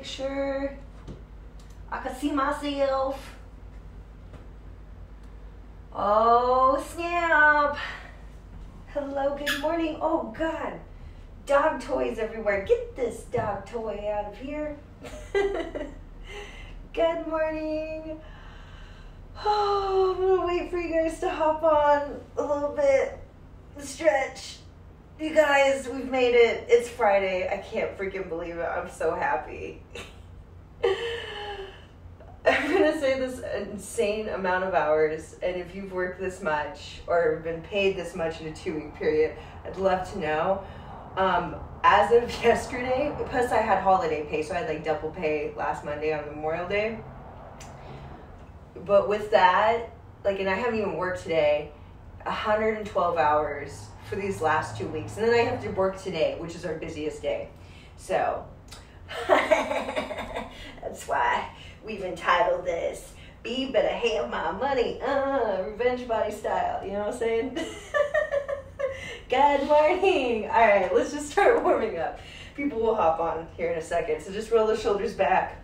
make sure I could see myself. Oh snap. Hello, good morning. Oh God, dog toys everywhere. Get this dog toy out of here. Good morning. Oh, I'm gonna wait for you guys to hop on a little bit, stretch. You guys, we've made it. It's Friday. I can't freaking believe it. I'm so happy. I'm gonna say this insane amount of hours, and if you've worked this much or been paid this much in a 2-week period, I'd love to know. As of yesterday, plus I had holiday pay, so I had like double pay last Monday on Memorial Day. But with that, like, and I haven't even worked today, 112 hours for these last 2 weeks. And then I have to work today, which is our busiest day. So that's why we've entitled this B Better Have My Money, revenge body style. You know what I'm saying? Good morning. All right, let's just start warming up. People will hop on here in a second. So just roll the shoulders back.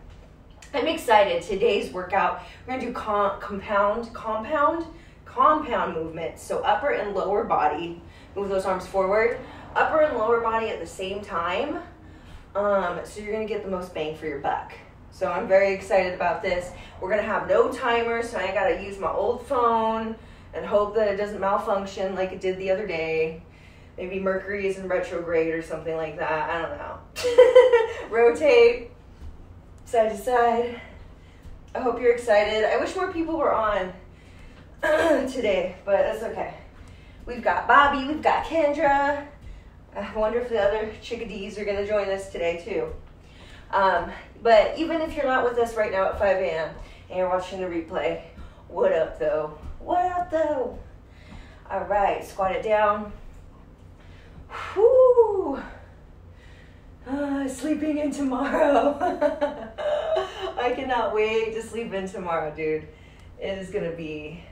I'm excited. Today's workout, we're gonna do compound movements. So upper and lower body, move those arms forward, upper and lower body at the same time. So you're gonna get the most bang for your buck. So I'm very excited about this. We're gonna have no timer, so I gotta use my old phone and hope that it doesn't malfunction like it did the other day. Maybe Mercury is in retrograde or something like that, I don't know. Rotate side to side. I hope you're excited. I wish more people were on today, but that's okay. We've got Bobby, we've got Kendra. I wonder if the other chickadees are gonna join us today too. But even if you're not with us right now at 5 a.m. and you're watching the replay, what up though? What up though? All right, squat it down. Whoo! Sleeping in tomorrow. I cannot wait to sleep in tomorrow, dude. It is gonna be,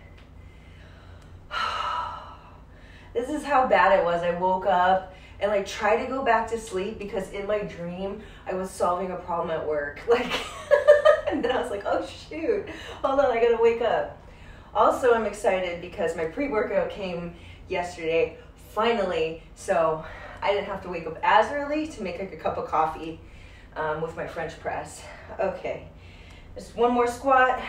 this is how bad it was. I woke up and like tried to go back to sleep because in my dream, I was solving a problem at work. Like, and then I was like, oh shoot, hold on, I gotta wake up. Also, I'm excited because my pre-workout came yesterday, finally, so I didn't have to wake up as early to make like a cup of coffee with my French press. Okay, just one more squat.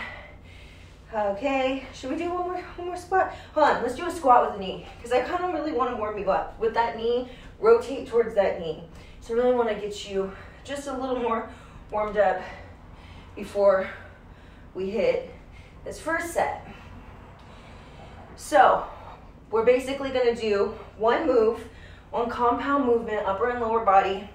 Okay, should we do one more squat? Hold on, let's do a squat with a knee because I kind of really want to warm you up. With that knee, rotate towards that knee. So I really want to get you just a little more warmed up before we hit this first set. So we're basically going to do one move, one compound movement, upper and lower body,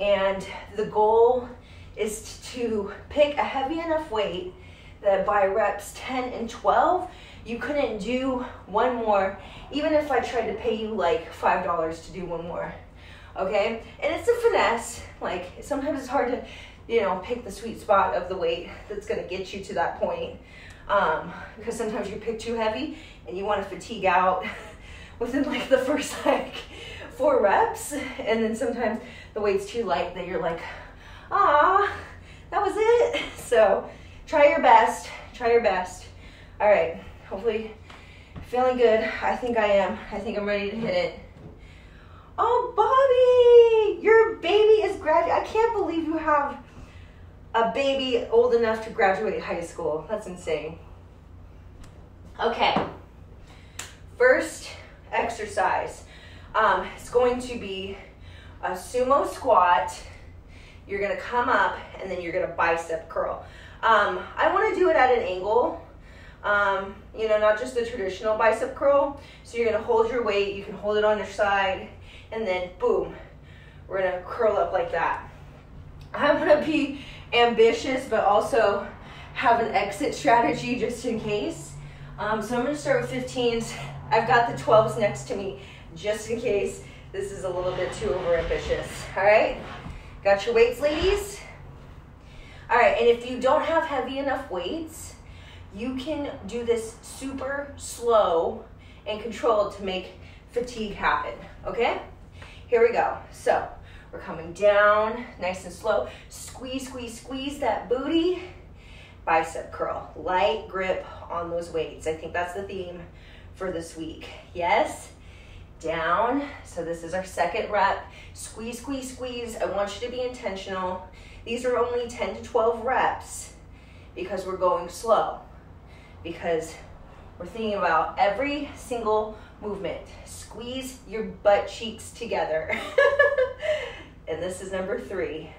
and the goal is to pick a heavy enough weight that by reps 10 and 12, you couldn't do one more, even if I tried to pay you like $5 to do one more, okay? And it's a finesse, like sometimes it's hard to, you know, pick the sweet spot of the weight that's gonna get you to that point, because sometimes you pick too heavy and you wanna fatigue out within like the first like 4 reps, and then sometimes the weight's too light that you're like, ah, that was it. So try your best, try your best. All right, hopefully feeling good. I think I am. I think I'm ready to hit it. Oh, Bobby, your baby is graduating. I can't believe you have a baby old enough to graduate high school. That's insane. Okay, first exercise. It's going to be a sumo squat. You're gonna come up and then you're gonna bicep curl. I wanna do it at an angle, you know, not just the traditional bicep curl. So you're gonna hold your weight, you can hold it on your side, and then boom, we're gonna curl up like that. I'm gonna be ambitious, but also have an exit strategy just in case. So I'm gonna start with 15s. I've got the 12s next to me, just in case this is a little bit too overambitious, all right? Got your weights, ladies? All right, and if you don't have heavy enough weights, you can do this super slow and controlled to make fatigue happen, okay? Here we go. So We're coming down nice and slow. Squeeze, squeeze, squeeze that booty. Bicep curl, light grip on those weights. I think that's the theme for this week. Yes, down. So this is our second rep. Squeeze, squeeze, squeeze. I want you to be intentional. These are only 10 to 12 reps because we're going slow, because we're thinking about every single movement. Squeeze your butt cheeks together. And this is number 3.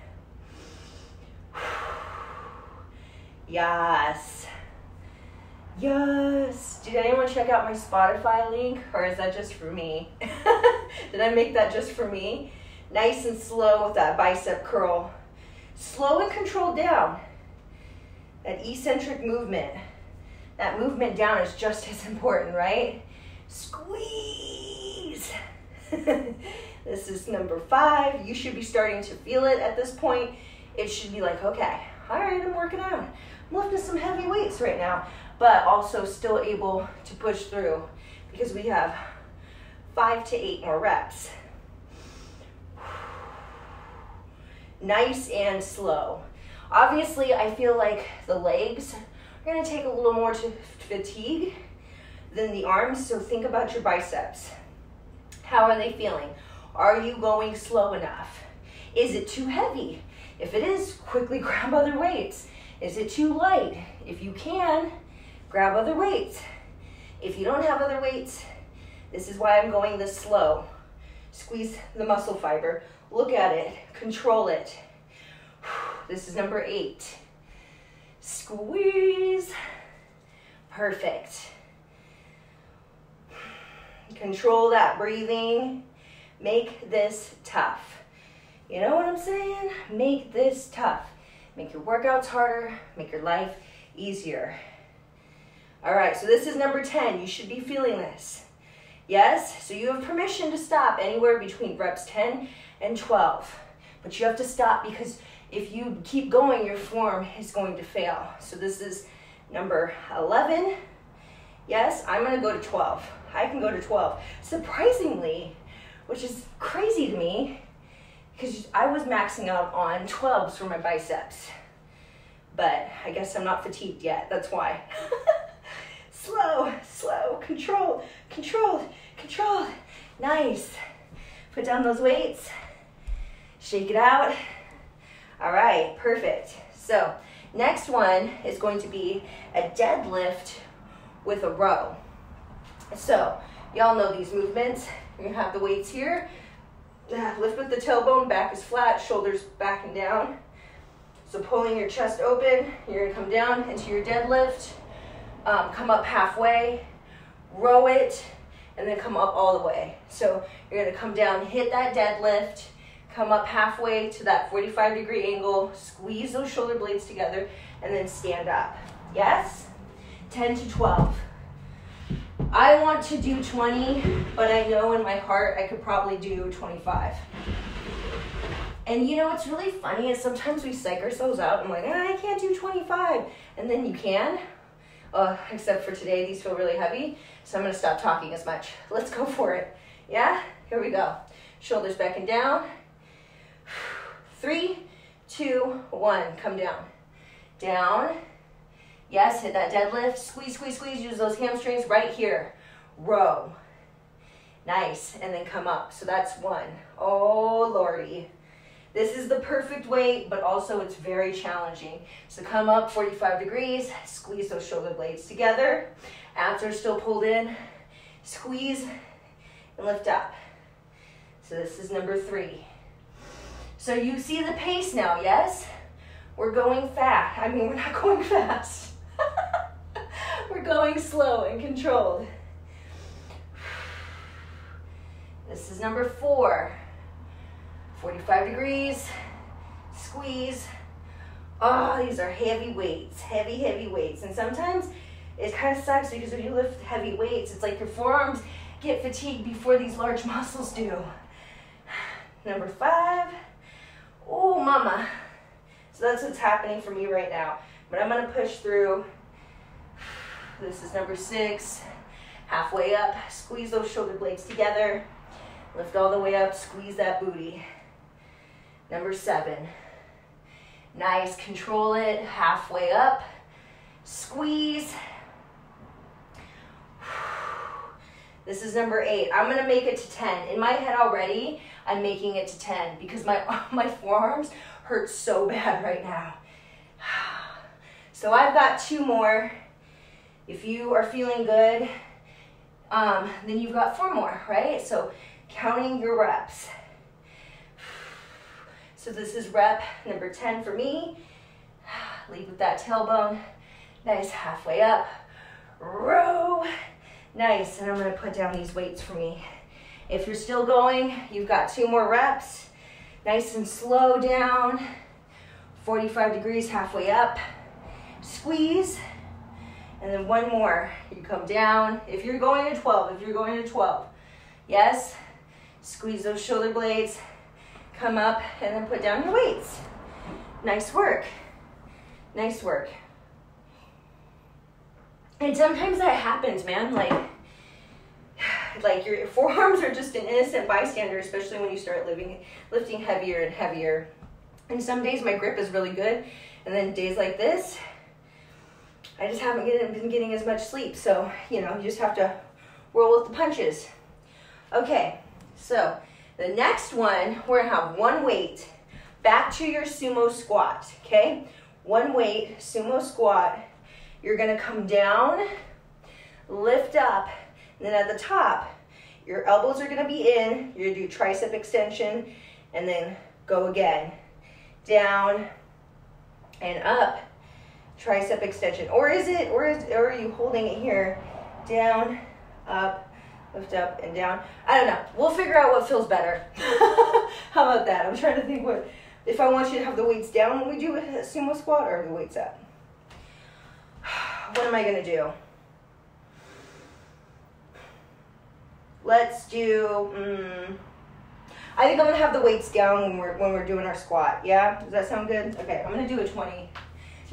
Yes. Yes. Did anyone check out my Spotify link, or is that just for me? Did I make that just for me? Nice and slow with that bicep curl. Slow and controlled down. That eccentric movement. That movement down is just as important, right? Squeeze. This is number 5. You should be starting to feel it at this point. It should be like, okay, all right, I'm working out. I'm lifting some heavy weights right now, but also still able to push through because we have 5 to 8 more reps. Nice and slow. Obviously, I feel like the legs are gonna take a little more to fatigue than the arms, so think about your biceps. How are they feeling? Are you going slow enough? Is it too heavy? If it is, quickly grab other weights. Is it too light? If you can, grab other weights. If you don't have other weights, this is why I'm going this slow. Squeeze the muscle fiber. Look at it, control it. This is number 8. Squeeze. Perfect. Control that breathing. Make this tough. You know what I'm saying? Make this tough. Make your workouts harder, make your life easier. All right, so this is number 10. You should be feeling this. Yes, so you have permission to stop anywhere between reps 10 and 12, but you have to stop because if you keep going, your form is going to fail. So this is number 11. Yes, I'm gonna go to 12. I can go to 12. Surprisingly, which is crazy to me, because I was maxing out on 12s for my biceps, but I guess I'm not fatigued yet, that's why. Slow, slow, control, control, control. Nice. Put down those weights, shake it out. All right, perfect. So next one is going to be a deadlift with a row. So y'all know these movements. You're gonna have the weights here. Lift with the tailbone, back is flat, shoulders back and down. So pulling your chest open, you're gonna come down into your deadlift, come up halfway, row it, and then come up all the way. So you're gonna come down, hit that deadlift, come up halfway to that 45-degree angle, squeeze those shoulder blades together, and then stand up. Yes? 10 to 12. I want to do 20, but I know in my heart I could probably do 25. And you know what's really funny is sometimes we psych ourselves out. I'm like, I can't do 25. And then you can, except for today, these feel really heavy. So I'm gonna stop talking as much. Let's go for it. Yeah, here we go. Shoulders back and down. 3, 2, 1, come down. Down. Yes, hit that deadlift. Squeeze, squeeze, squeeze. Use those hamstrings right here. Row. Nice. And then come up. So that's 1. Oh, Lordy. This is the perfect weight, but also it's very challenging. So come up 45 degrees. Squeeze those shoulder blades together. Abs are still pulled in. Squeeze and lift up. So this is number 3. So you see the pace now, yes? We're going fast. I mean, we're not going fast. We're going slow and controlled. This is number 4. 45 degrees, squeeze. Oh, these are heavy weights, heavy, heavy weights. And sometimes it kind of sucks because when you lift heavy weights, it's like your forearms get fatigued before these large muscles do. Number 5. Oh, mama. So that's what's happening for me right now. But I'm gonna push through. This is number 6. Halfway up, squeeze those shoulder blades together. Lift all the way up, squeeze that booty. Number 7. Nice, control it, halfway up, squeeze. This is number 8. I'm gonna make it to 10. In my head already, I'm making it to 10 because my forearms hurt so bad right now. So I've got 2 more. If you are feeling good, then you've got 4 more, right? So counting your reps. So this is rep number 10 for me. Lead with that tailbone. Nice, halfway up. Row. Nice, and I'm gonna put down these weights for me. If you're still going, you've got 2 more reps. Nice and slow down. 45 degrees, halfway up. Squeeze. And then 1 more. You come down. If you're going to 12, if you're going to 12. Yes? Squeeze those shoulder blades. Come up and then put down your weights. Nice work. Nice work. And sometimes that happens, man. Like your forearms are just an innocent bystander, especially when you start lifting heavier and heavier. And some days my grip is really good. And then days like this, I just haven't been getting as much sleep. So, you know, you just have to roll with the punches. Okay, so the next one, we're gonna have 1 weight. Back to your sumo squat, okay? 1 weight, sumo squat. You're gonna come down, lift up, and then at the top, your elbows are gonna be in, you're gonna do tricep extension, and then go again. Down and up, tricep extension. Or are you holding it here? Down, up, lift up and down. I don't know. We'll figure out what feels better. How about that? I'm trying to think what, if I want you to have the weights down when we do a sumo squat or the weights up. What am I going to do? Let's do, I think I'm going to have the weights down when we're doing our squat. Yeah? Does that sound good? Okay. I'm going to do a 20. I'm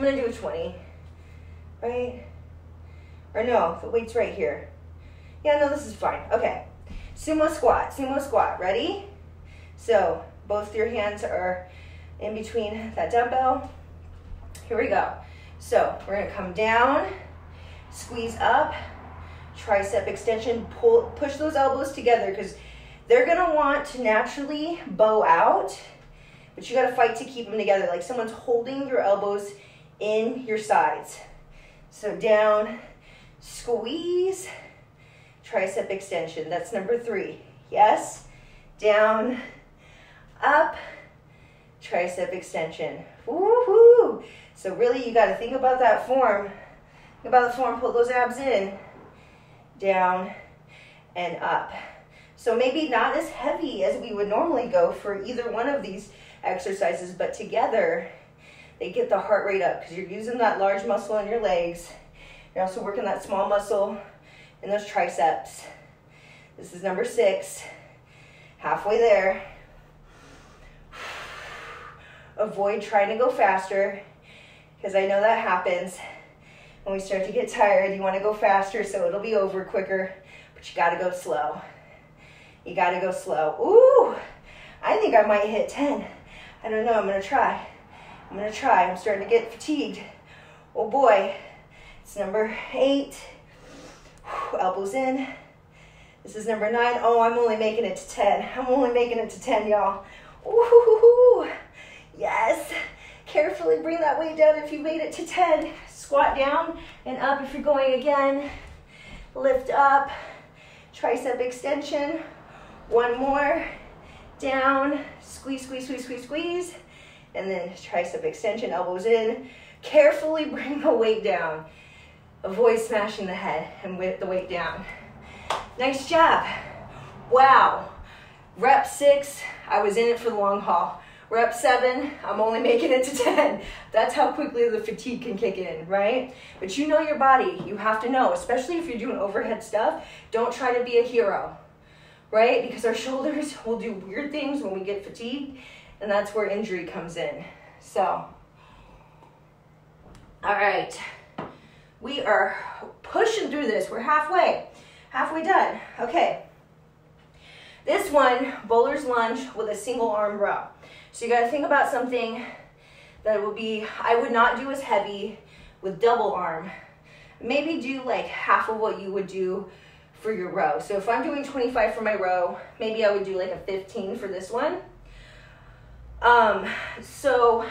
going to do a 20. Right? Or no, the weight's right here. Yeah, no, this is fine. Okay. Sumo squat, ready? So both your hands are in between that dumbbell. Here we go. So we're gonna come down, squeeze up, tricep extension, push those elbows together because they're gonna want to naturally bow out, but you gotta fight to keep them together. Like someone's holding your elbows in your sides. So down, squeeze, tricep extension. That's number 3. Yes? Down, up, tricep extension. Woohoo! So really you got to think about that form. Think about the form, put those abs in. Down and up. So maybe not as heavy as we would normally go for either one of these exercises, but together they get the heart rate up because you're using that large muscle in your legs. You're also working that small muscle in those triceps. This is number 6. Halfway there. Avoid trying to go faster because I know that happens. When we start to get tired, you want to go faster so it'll be over quicker, but you got to go slow. You got to go slow. Ooh, I think I might hit 10. I don't know. I'm going to try. I'm going to try. I'm starting to get fatigued. Oh boy. It's number 8. Elbows in. This is number 9. Oh, I'm only making it to 10. I'm only making it to 10, y'all. Ooh, yes. Carefully bring that weight down if you made it to 10. Squat down and up if you're going again. Lift up. Tricep extension. 1 more. Down. Squeeze, squeeze, squeeze, squeeze, squeeze. And then tricep extension. Elbows in. Carefully bring the weight down. Avoid smashing the head and with the weight down. Nice job. Wow. Rep 6, I was in it for the long haul. Rep 7, I'm only making it to 10. That's how quickly the fatigue can kick in, right? But you know your body. You have to know, especially if you're doing overhead stuff, don't try to be a hero, right? Because our shoulders will do weird things when we get fatigued, and that's where injury comes in. So, all right. We are pushing through this. We're halfway done. Okay. This one, bowler's lunge with a single arm row. So you gotta think about something that will be, I would not do as heavy with double arm. Maybe do like half of what you would do for your row. So if I'm doing 25 for my row, maybe I would do like a 15 for this one. So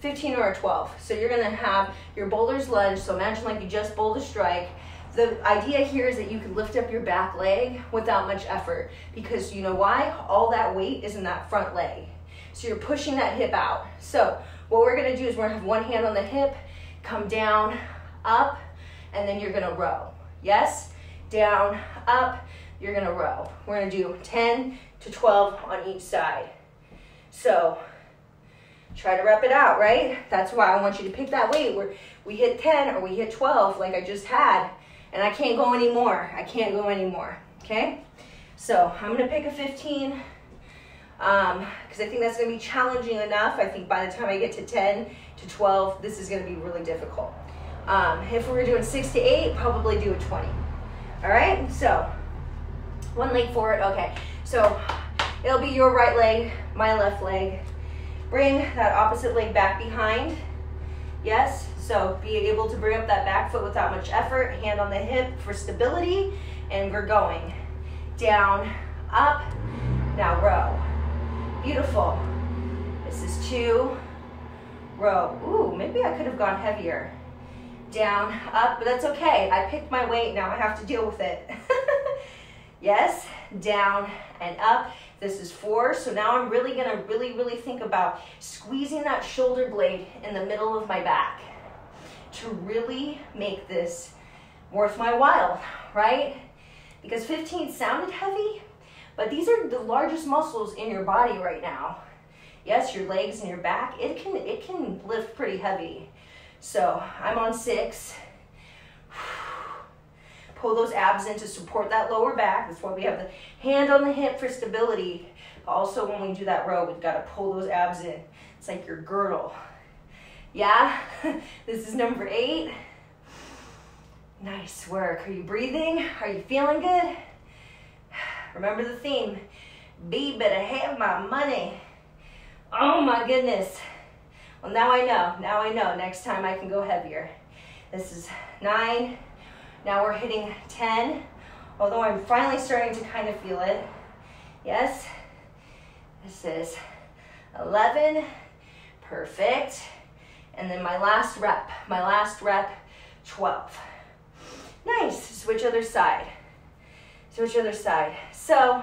15 or a 12. So you're gonna have your bowler's lunge. So imagine like you just bowled a strike. The idea here is that you can lift up your back leg without much effort, because you know why? All that weight is in that front leg. So you're pushing that hip out. So what we're gonna do is we're gonna have one hand on the hip, come down, up, and then you're gonna row. Yes? Down, up, you're gonna row. We're gonna do 10 to 12 on each side. So try to rep it out, right? That's why I want you to pick that weight where we hit 10 or we hit 12 like I just had, and I can't go anymore. I can't go anymore, okay? So I'm gonna pick a 15 because I think that's gonna be challenging enough. I think by the time I get to 10 to 12, this is gonna be really difficult. If we were doing 6 to 8, probably do a 20. All right, so one leg forward, okay. So it'll be your right leg, my left leg. Bring that opposite leg back behind, yes? So be able to bring up that back foot without much effort, hand on the hip for stability, and we're going. Down, up, now row. Beautiful. This is two, row. Ooh, maybe I could have gone heavier. Down, up, but that's okay. I picked my weight, now I have to deal with it. Yes, down and up. This is four, so now I'm really gonna really think about squeezing that shoulder blade in the middle of my back to really make this worth my while, right? Because 15 sounded heavy, but these are the largest muscles in your body right now. Yes, your legs and your back, it can lift pretty heavy. So I'm on 6. Pull those abs in to support that lower back. That's why we have the hand on the hip for stability. Also, when we do that row, we've got to pull those abs in. It's like your girdle. Yeah? This is number 8. Nice work. Are you breathing? Are you feeling good? Remember the theme. B better have my money. Oh my goodness. Well, now I know. Now I know. Next time I can go heavier. This is 9. Now we're hitting 10, although I'm finally starting to kind of feel it. Yes. This is 11. Perfect. And then my last rep, 12. Nice. Switch other side. Switch other side. So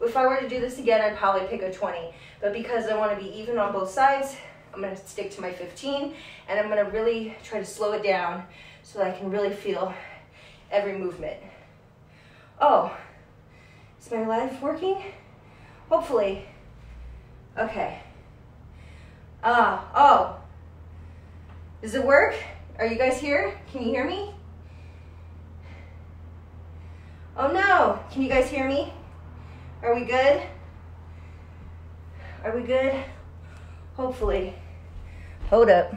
if I were to do this again, I'd probably pick a 20. But because I want to be even on both sides, I'm going to stick to my 15, and I'm going to really try to slow it down so that I can really feel every movement. Oh, is my life working? Hopefully. Okay. Oh. Does it work? Are you guys here? Can you hear me? Oh no. Can you guys hear me? Are we good? Are we good? Hopefully. Hold up.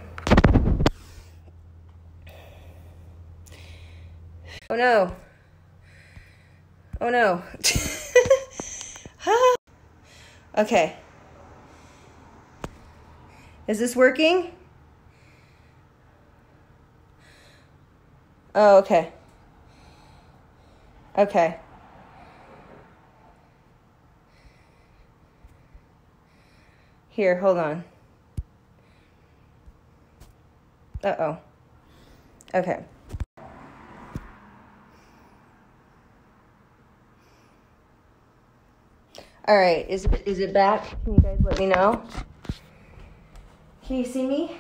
Oh no. Oh no. Okay. Is this working? Oh, okay. Okay. Here, hold on. Uh-oh. Okay. All right, is it back? Can you guys let me know? Can you see me?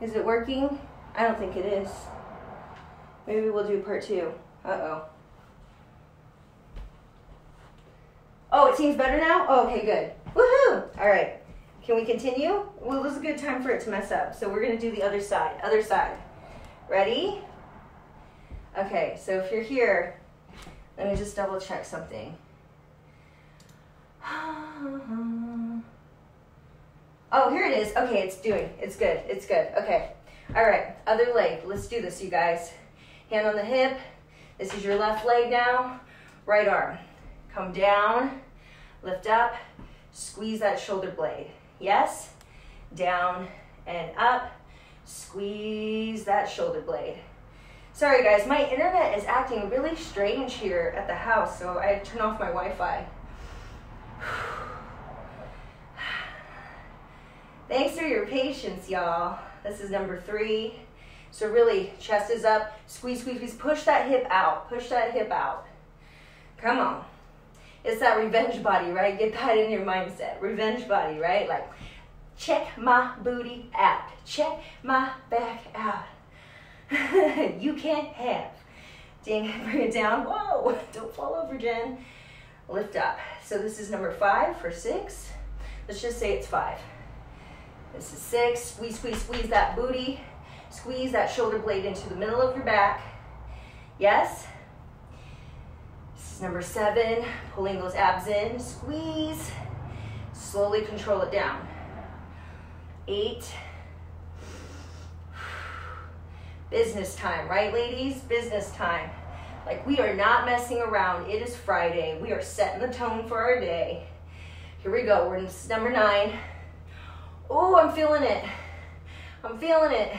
Is it working? I don't think it is. Maybe we'll do part 2. Uh-oh. Oh, it seems better now? Oh, okay, good. Woohoo! All right. Can we continue? Well, this is a good time for it to mess up. So we're going to do the other side. Other side. Ready? Okay, so if you're here, let me just double check something. Oh, here it is. Okay, it's good. It's good. Okay. All right, other leg. Let's do this, you guys. Hand on the hip. This is your left leg now. Right arm. Come down, lift up, squeeze that shoulder blade. Yes? Down and up. Squeeze that shoulder blade. Sorry guys, my internet is acting really strange here at the house, so I had to turn off my Wi-Fi. Thanks for your patience, y'all. This is number 3. So really, chest is up, squeeze, squeeze, squeeze, push that hip out, push that hip out. Come on. It's that revenge body, right? Get that in your mindset. Revenge body, right? Like, check my booty out. Check my back out. You can't have. Ding, bring it down. Whoa, don't fall over, Jen. Lift up. So this is number 5 for 6. Let's just say it's 5. This is 6. Squeeze, squeeze, squeeze that booty. Squeeze that shoulder blade into the middle of your back. Yes? Number 7, pulling those abs in, squeeze, slowly control it down. 8, business time, right ladies? Business time. Like, we are not messing around. It is Friday. We are setting the tone for our day. Here we go. We're in number 9. Oh, I'm feeling it. I'm feeling it.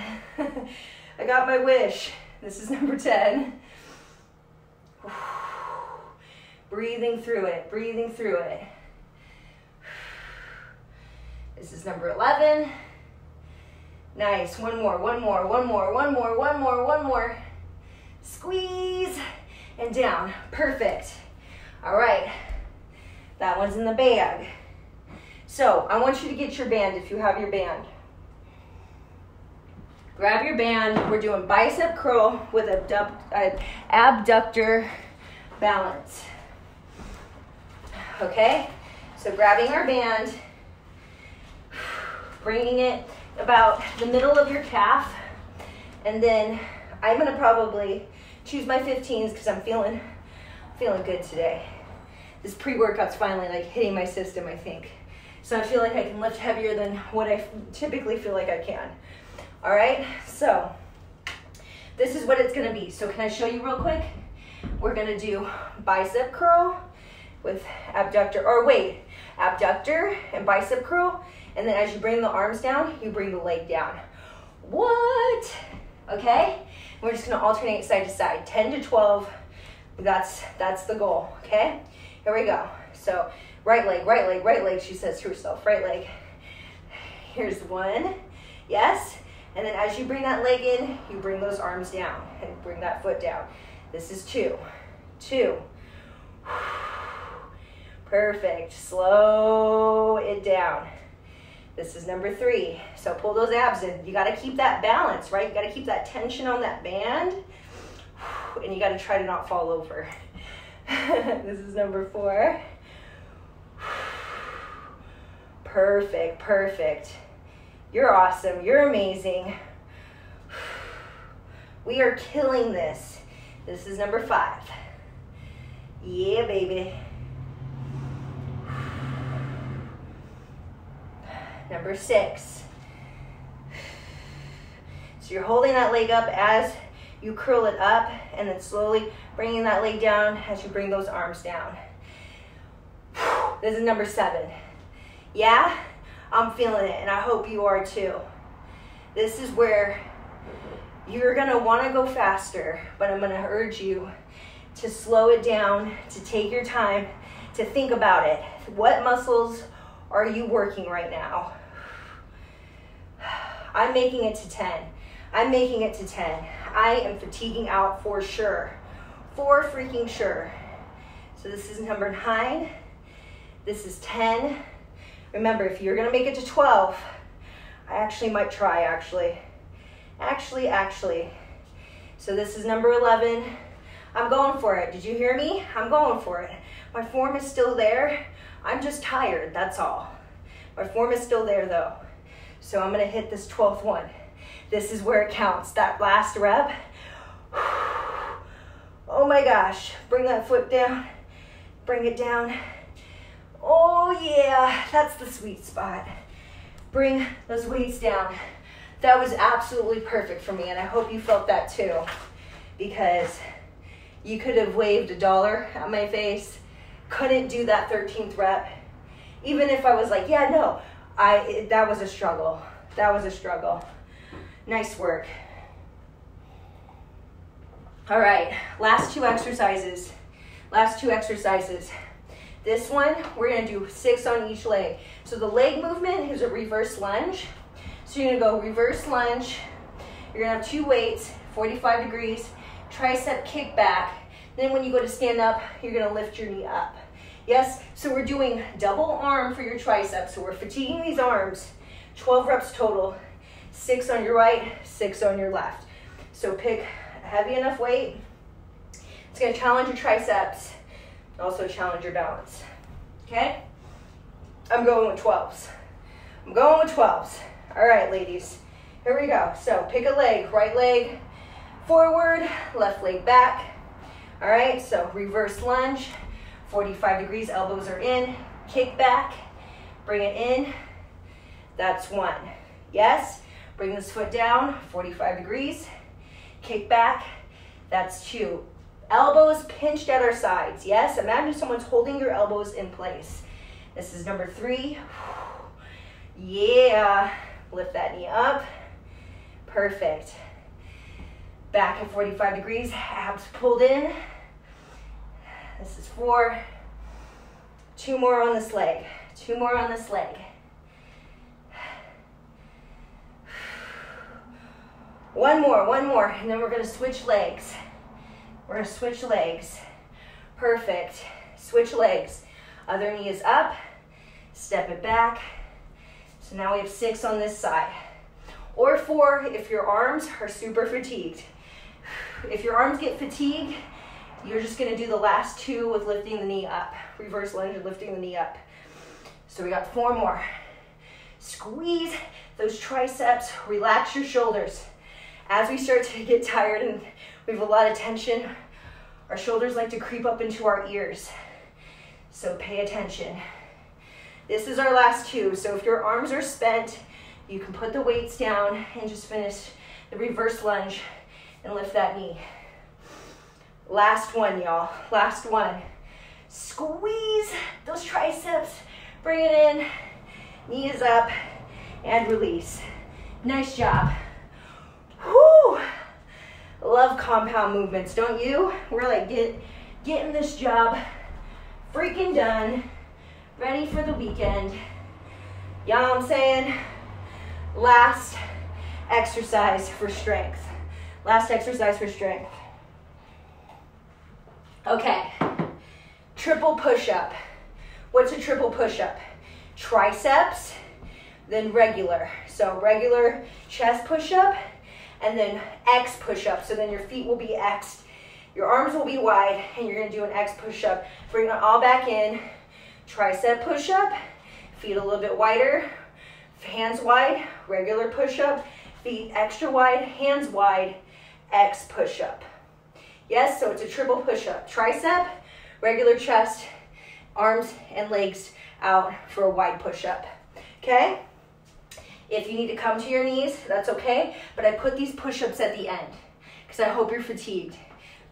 I got my wish. This is number 10. Breathing through it, breathing through it. This is number 11. Nice, one more, one more, one more, one more, one more, one more. Squeeze and down, perfect. All right, that one's in the bag. So I want you to get your band if you have your band. Grab your band, we're doing bicep curl with abductor balance. Okay, so grabbing our band, bringing it about the middle of your calf, and then I'm gonna probably choose my 15s because I'm feeling good today. This pre-workout's finally like hitting my system, I think. So I feel like I can lift heavier than what I typically feel like I can. All right, so this is what it's gonna be. So can I show you real quick? We're gonna do bicep curl with abductor, or wait, abductor and bicep curl, and then as you bring the arms down, you bring the leg down. What? Okay, we're just gonna alternate side to side, 10 to 12, that's the goal, okay? Here we go. So right leg, right leg, right leg, she says to herself, right leg. Here's one, yes, and then as you bring that leg in, you bring those arms down and bring that foot down. This is 2, 2. Perfect, slow it down. This is number 3, so pull those abs in. You gotta keep that balance, right? You gotta keep that tension on that band, and you gotta try to not fall over. This is number 4. Perfect, perfect. You're awesome, you're amazing. We are killing this. This is number 5. Yeah, baby. Number 6. So you're holding that leg up as you curl it up, and then slowly bringing that leg down as you bring those arms down. This is number 7. Yeah? I'm feeling it, and I hope you are too. This is where you're gonna wanna go faster, but I'm gonna urge you to slow it down, to take your time, to think about it. What muscles are you working right now? I'm making it to 10. I'm making it to 10. I am fatiguing out for sure. For freaking sure. So this is number 9. This is 10. Remember, if you're gonna make it to 12, I actually might try, actually. So this is number 11. I'm going for it. Did you hear me? I'm going for it. My form is still there. I'm just tired, that's all. My form is still there though. So I'm gonna hit this 12th one. This is where it counts, that last rep. Oh my gosh, bring that foot down, bring it down. Oh yeah, that's the sweet spot. Bring those weights down. that was absolutely perfect for me, and I hope you felt that too, because you could have waved $1 at my face. Couldn't do that 13th rep. Even if I was like, yeah, no, that was a struggle. That was a struggle. Nice work. All right, last two exercises. Last two exercises. This one, we're gonna do 6 on each leg. So the leg movement is a reverse lunge. So you're gonna go reverse lunge. You're gonna have 2 weights, 45 degrees, tricep kick back. Then when you go to stand up, you're gonna lift your knee up. Yes, so we're doing double arm for your triceps. So we're fatiguing these arms, 12 reps total, 6 on your right, 6 on your left. So pick a heavy enough weight. It's gonna challenge your triceps, also challenge your balance, okay? I'm going with 12s. I'm going with 12s. All right, ladies, here we go. So pick a leg, right leg forward, left leg back. All right, so reverse lunge, 45 degrees, elbows are in, kick back, bring it in, that's 1. Yes, bring this foot down, 45 degrees, kick back, that's 2. Elbows pinched at our sides, yes? Imagine someone's holding your elbows in place. This is number 3. Yeah, lift that knee up, perfect. Back at 45 degrees, abs pulled in. This is 4. 2 more on this leg. 2 more on this leg. One more, and then we're gonna switch legs. We're gonna switch legs. Perfect, switch legs. Other knee is up, step it back. So now we have 6 on this side. Or 4 if your arms are super fatigued. If your arms get fatigued, you're just gonna do the last 2 with lifting the knee up. Reverse lunge and lifting the knee up. So we got 4 more. Squeeze those triceps, relax your shoulders. As we start to get tired and we have a lot of tension, our shoulders like to creep up into our ears. So pay attention. This is our last 2. So if your arms are spent, you can put the weights down and just finish the reverse lunge and lift that knee. Last one, y'all, last one. Squeeze those triceps, bring it in, knee is up, and release. Nice job. Whoo! Love compound movements, don't you? We're like getting this job freaking done, ready for the weekend. Y'all, I'm saying? Last exercise for strength. Last exercise for strength. Okay, triple push-up. What's a triple push-up? Triceps, then regular. So regular chest push-up, and then X push-up. So then your feet will be X'd, your arms will be wide, and you're gonna do an X push-up. Bring it all back in. Tricep push-up, feet a little bit wider, hands wide, regular push-up, feet extra wide, hands wide, X push-up. Yes, so it's a triple push-up. Tricep, regular chest, arms and legs out for a wide push-up, okay? If you need to come to your knees, that's okay, but I put these push-ups at the end because I hope you're fatigued.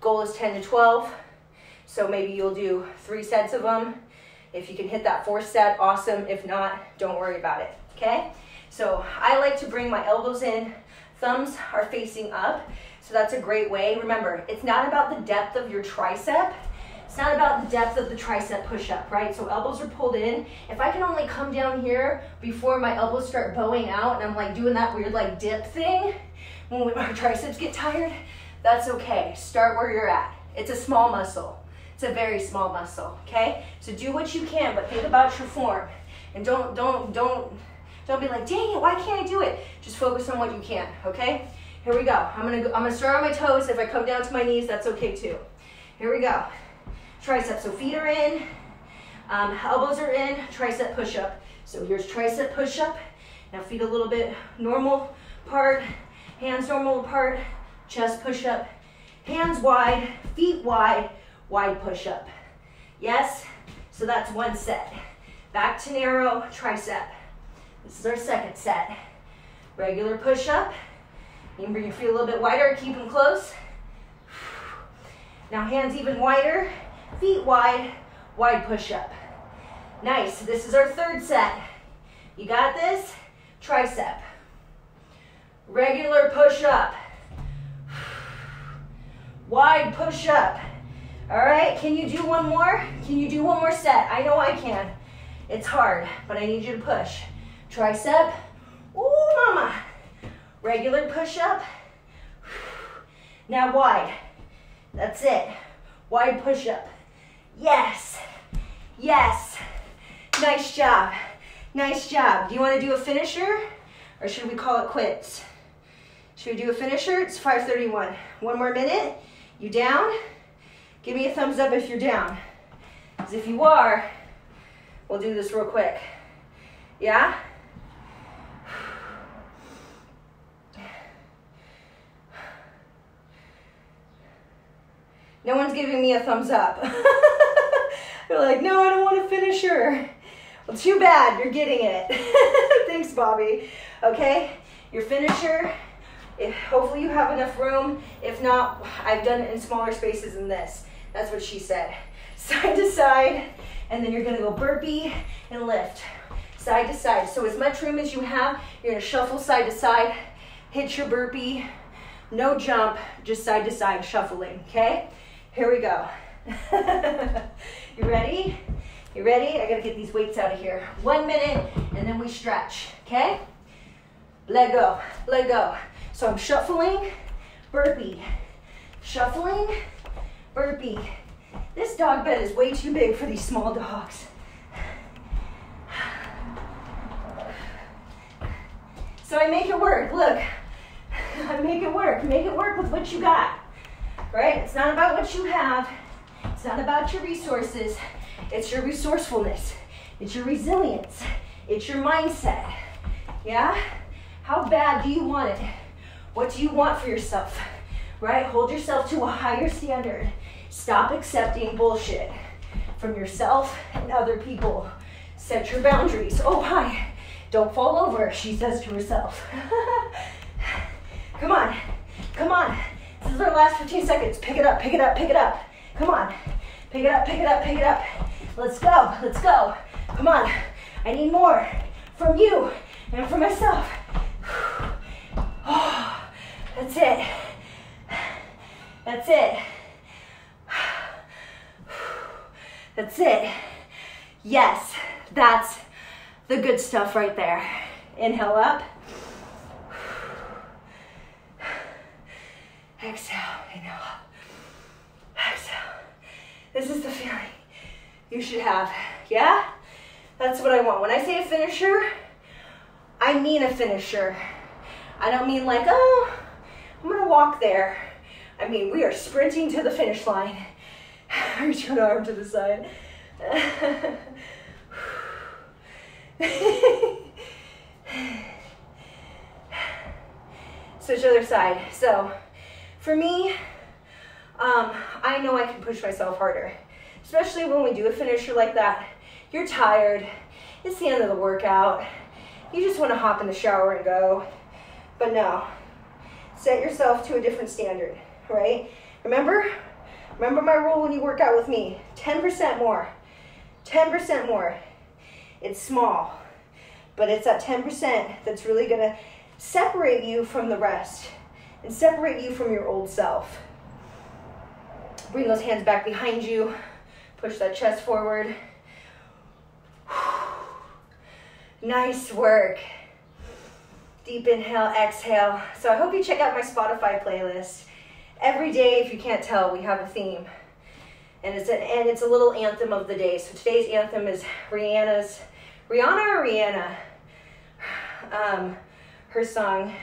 Goal is 10 to 12, so maybe you'll do 3 sets of them. If you can hit that 4th set, awesome. If not, don't worry about it. Okay, so I like to bring my elbows in, thumbs are facing up, so that's a great way. Remember, it's not about the depth of your tricep, it's not about the depth of the tricep push-up, right? So elbows are pulled in. If I can only come down here before my elbows start bowing out and I'm like doing that weird like dip thing, when our triceps get tired, that's okay. Start where you're at. It's a small muscle. It's a very small muscle, okay? So do what you can, but think about your form. And don't be like, dang it, why can't I do it? Just focus on what you can, okay? Here we go. I'm gonna start on my toes. If I come down to my knees, that's okay too. Here we go. Tricep, so feet are in, elbows are in, tricep push-up. So here's tricep push-up. Now feet a little bit normal part, hands normal part, chest push-up, hands wide, feet wide, wide push-up. Yes, so that's 1 set. Back to narrow, tricep. This is our 2nd set. Regular push-up. You can bring your feet a little bit wider, keep them close. Now hands even wider, feet wide, wide push-up. Nice, this is our third set. You got this? Tricep. Regular push-up. Wide push-up. All right, can you do one more? Can you do one more set? I know I can. It's hard, but I need you to push. Tricep. Ooh, mama. Regular push-up. Now wide. That's it. Wide push-up. Yes. Yes. Nice job. Nice job. Do you want to do a finisher? Or should we call it quits? Should we do a finisher? It's 5:31. One more minute. You down? Give me a thumbs up if you're down. Because if you are, we'll do this real quick. Yeah? No one's giving me a thumbs up. They're like, no, I don't want a finisher. Well, too bad, you're getting it. Thanks, Bobby. Okay, your finisher. If, hopefully you have enough room. If not, I've done it in smaller spaces than this. That's what she said. Side to side, and then you're gonna go burpee and lift. Side to side, so as much room as you have, you're gonna shuffle side to side, hit your burpee, no jump, just side to side shuffling, okay? Here we go. You ready? You ready? I gotta get these weights out of here. 1 minute, and then we stretch, okay? Let go, let go. So I'm shuffling, burpee, shuffling, burpee. This dog bed is way too big for these small dogs. So I make it work, look. I make it work with what you got, right? It's not about what you have. It's not about your resources. It's your resourcefulness. It's your resilience. It's your mindset, yeah? How bad do you want it? What do you want for yourself, right? Hold yourself to a higher standard. Stop accepting bullshit from yourself and other people. Set your boundaries. Oh, hi, don't fall over, she says to herself. Come on, come on. This is our last 15 seconds. Pick it up, pick it up, pick it up. Come on, pick it up, pick it up, pick it up. Let's go, let's go. Come on, I need more from you and from myself. Oh. That's it. That's it. That's it. Yes, that's the good stuff right there. Inhale up. Exhale, inhale up. Exhale. This is the feeling you should have. Yeah? That's what I want. When I say a finisher, I mean a finisher. I don't mean like, oh, I'm gonna walk there. I mean, we are sprinting to the finish line. Reach your arm to the side. Switch other side. So, for me, I know I can push myself harder. Especially when we do a finisher like that. You're tired, it's the end of the workout. You just wanna hop in the shower and go. But no. Set yourself to a different standard, right? Remember my rule when you work out with me. 10% more, 10% more. It's small, but it's that 10% that's really gonna separate you from the rest and separate you from your old self. Bring those hands back behind you, push that chest forward. Nice work. Deep inhale, exhale. So I hope you check out my Spotify playlist. Every day, if you can't tell, we have a theme. And it's a little anthem of the day. So today's anthem is Rhianna? Her song,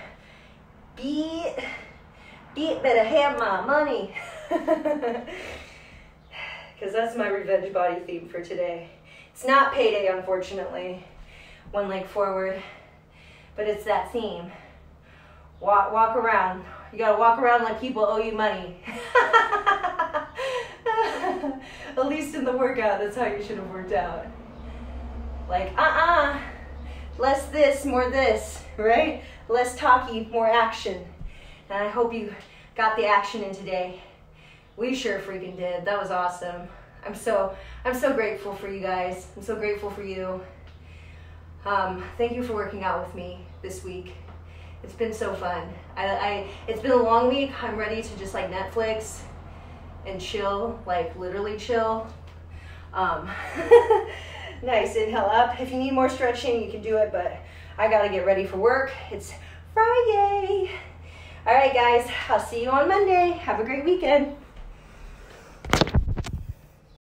B$% Betta Have My Money. Because that's my revenge body theme for today. It's not payday, unfortunately. One leg forward. But it's that theme. Walk around. You gotta walk around like people owe you money. At least in the workout, that's how you should have worked out. Like, less this, more this. right? Less talking, more action. And I hope you got the action in today. We sure freaking did. That was awesome. I'm so grateful for you guys. I'm so grateful for you. Thank you for working out with me this week. It's been so fun. It's been a long week. I'm ready to just like Netflix and chill, like literally chill. Nice, inhale up. If you need more stretching, you can do it, but I gotta get ready for work. It's Friday. All right, guys, I'll see you on Monday. Have a great weekend.